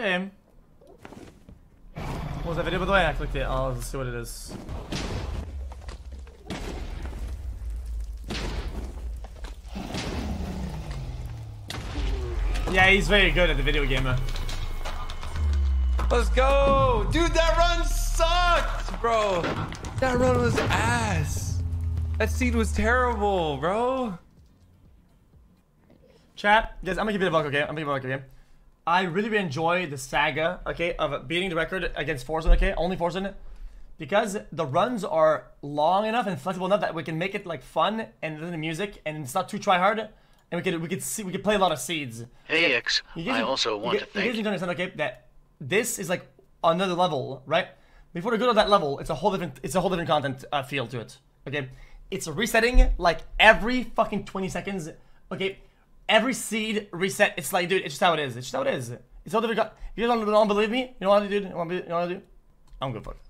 Game. What was that video, by the way? I clicked it. Oh, let's see what it is. Yeah, he's very good at the video gamer. Let's go! Dude, that run sucked, bro! That run was ass! That seed was terrible, bro! Chat, guys, I'm gonna give you the buck, okay? I'm gonna give you the buck, okay? I really enjoy the saga, okay, of beating the record against Forsen, okay? Only Forsen. Because the runs are long enough and flexible enough that we can make it, like, fun and the music, and it's not too try-hard. And we could play a lot of seeds. Hey, X, I also want to thank you. You guys need to understand, okay, that this is like another level, right? Before we go to that level, it's a whole different content feel to it. Okay, it's resetting like every fucking 20 seconds. Okay, every seed reset. It's like, dude, it's just how it is. It's just how it is. It's all different. If you don't believe me, you know what I do? You know what I do? I'm good for it.